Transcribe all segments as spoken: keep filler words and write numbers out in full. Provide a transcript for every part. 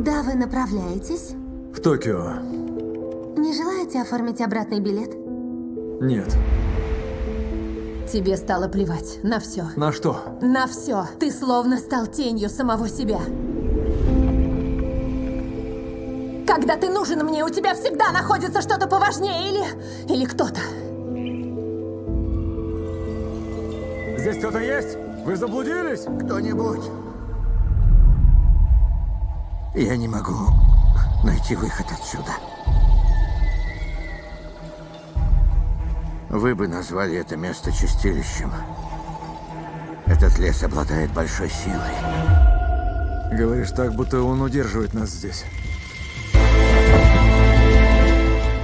Куда вы направляетесь? В Токио. Не желаете оформить обратный билет? Нет. Тебе стало плевать на все. На что? На все. Ты словно стал тенью самого себя. Когда ты нужен мне, у тебя всегда находится что-то поважнее или... или кто-то. Здесь кто-то есть? Вы заблудились? Кто-нибудь? Я не могу найти выход отсюда. Вы бы назвали это место чистилищем. Этот лес обладает большой силой. Говоришь так, будто он удерживает нас здесь.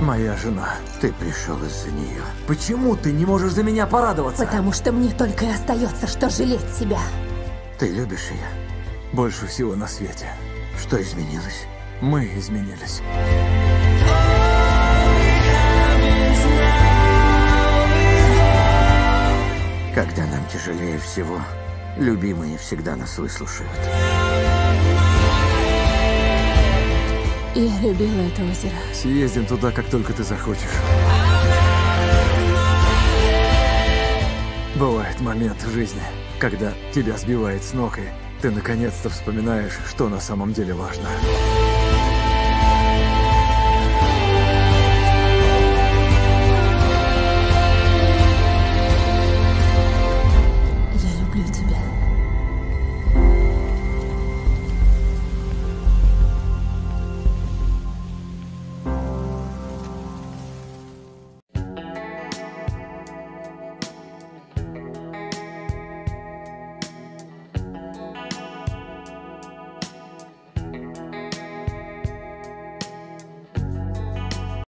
Моя жена. Ты пришел из-за нее. Почему ты не можешь за меня порадоваться? Потому что мне только и остается, что жалеть себя. Ты любишь ее? Больше всего на свете. Что изменилось? Мы изменились. Когда нам тяжелее всего, любимые всегда нас выслушают. Я любила это озеро. Съездим туда, как только ты захочешь. Бывает момент в жизни, когда тебя сбивает с ног, и ты наконец-то вспоминаешь, что на самом деле важно.